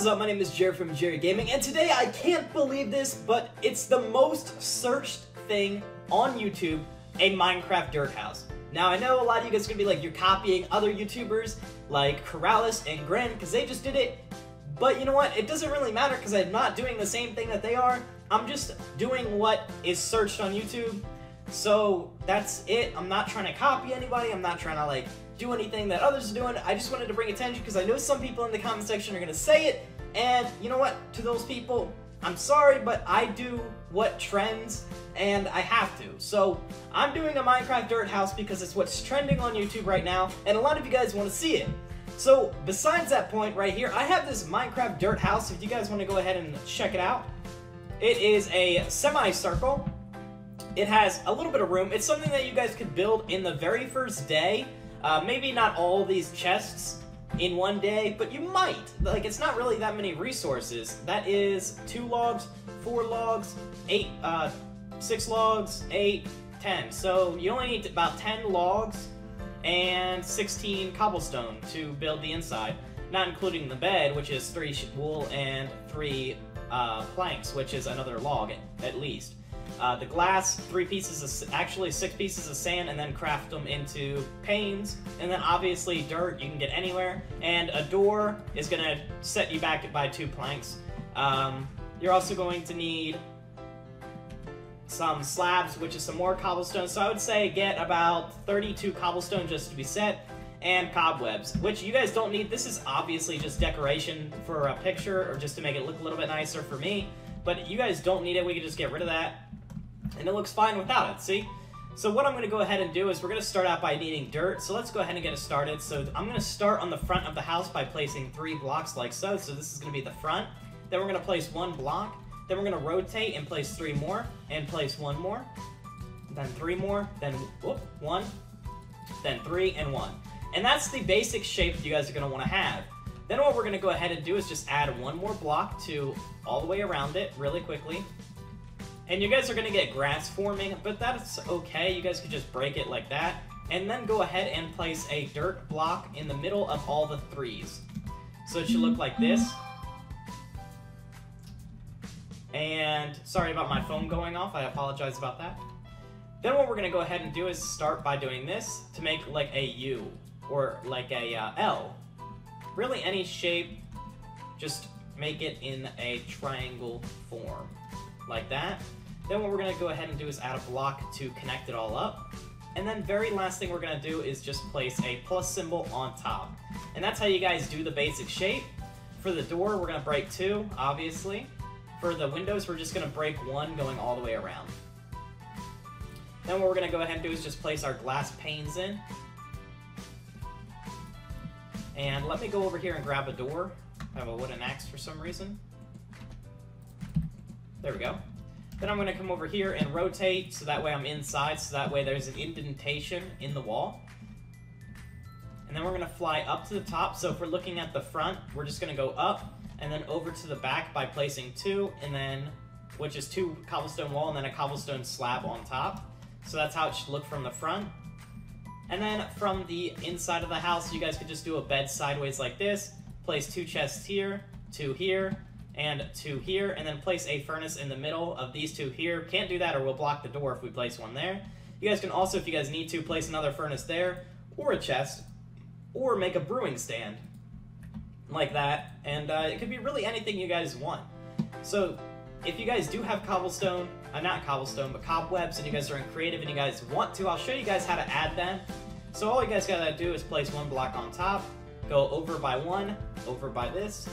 is up? My name is Jarid from Jarid Gaming, and today I can't believe this, but it's the most searched thing on YouTube, a Minecraft dirt house. Now I know a lot of you guys are gonna be like, you're copying other YouTubers like Keralis and Grian because they just did it, but you know what? It doesn't really matter because I'm not doing the same thing that they are. I'm just doing what is searched on YouTube. So that's it. I'm not trying to copy anybody. I'm not trying to like do anything that others are doing. I just wanted to bring attention because I know some people in the comment section are gonna say it, and you know what? To those people, I'm sorry, but I do what trends and I have to. So I'm doing a Minecraft dirt house because it's what's trending on YouTube right now, and a lot of you guys want to see it. So besides that point right here, I have this Minecraft dirt house if you guys want to go ahead and check it out. It is a semicircle. It has a little bit of room. It's something that you guys could build in the very first day. Maybe not all these chests in one day, but you might. Like, it's not really that many resources. That is 2 logs, 4 logs, 6 logs, 8, 10. So you only need about 10 logs and 16 cobblestone to build the inside, not including the bed, which is 3 wool and 3 planks, which is another log at least. The glass, 3 pieces of, actually 6 pieces of sand, and then craft them into panes. And then obviously dirt you can get anywhere. And a door is going to set you back by 2 planks. You're also going to need some slabs, which is some more cobblestone. So I would say get about 32 cobblestone just to be set. And cobwebs, which you guys don't need. This is obviously just decoration for a picture or just to make it look a little bit nicer for me. But you guys don't need it. We can just get rid of that. And it looks fine without it, see? So what I'm going to go ahead and do is we're going to start out by needing dirt. So let's go ahead and get it started. So I'm going to start on the front of the house by placing 3 blocks like so. So this is going to be the front. Then we're going to place 1 block. Then we're going to rotate and place 3 more. And place 1 more. Then 3 more. Then whoop, 1. Then 3 and 1. And that's the basic shape you guys are going to want to have. Then what we're going to go ahead and do is just add 1 more block to all the way around it really quickly. And you guys are going to get grass forming, but that's okay. You guys could just break it like that. And then go ahead and place a dirt block in the middle of all the 3s. So it should look like this. And sorry about my phone going off. I apologize about that. Then what we're going to go ahead and do is start by doing this to make like a U or like a L. Really any shape, just make it in a triangle form like that. Then what we're going to go ahead and do is add a block to connect it all up. And then very last thing we're going to do is just place a plus symbol on top. And that's how you guys do the basic shape. For the door, we're going to break 2, obviously. For the windows, we're just going to break 1 going all the way around. Then what we're going to go ahead and do is just place our glass panes in. And let me go over here and grab a door. I have a wooden axe for some reason. There we go. Then I'm going to come over here and rotate so that way I'm inside, so that way there's an indentation in the wall. And then we're going to fly up to the top. So if we're looking at the front, we're just going to go up and then over to the back by placing 2, and then, which is 2 cobblestone wall and then a cobblestone slab on top. So that's how it should look from the front. And then from the inside of the house, you guys could just do a bed sideways like this, place 2 chests here, 2 here, and 2 here, and then place a furnace in the middle of these 2 here. Can't do that or we'll block the door if we place 1 there. You guys can also, if you guys need to, place another furnace there, or a chest, or make a brewing stand like that. And it could be really anything you guys want. So if you guys do have cobblestone, not cobblestone, but cobwebs, and you guys are in creative and you guys want to, I'll show you guys how to add them. So all you guys gotta do is place 1 block on top, go over by 1, over by this,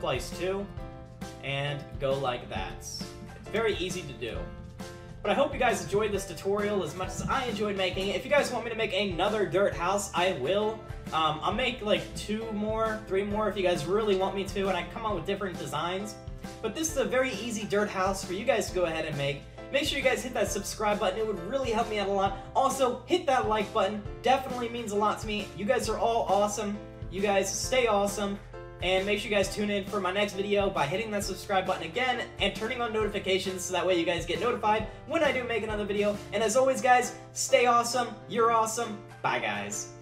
place 2, and go like that. It's very easy to do. But I hope you guys enjoyed this tutorial as much as I enjoyed making it. If you guys want me to make another dirt house, I will. I'll make like 2 more, 3 more if you guys really want me to, and I come out with different designs. But this is a very easy dirt house for you guys to go ahead and make. Make sure you guys hit that subscribe button. It would really help me out a lot. Also, hit that like button. Definitely means a lot to me. You guys are all awesome. You guys stay awesome. And make sure you guys tune in for my next video by hitting that subscribe button again and turning on notifications so that way you guys get notified when I do make another video. And as always, guys, stay awesome. You're awesome. Bye, guys.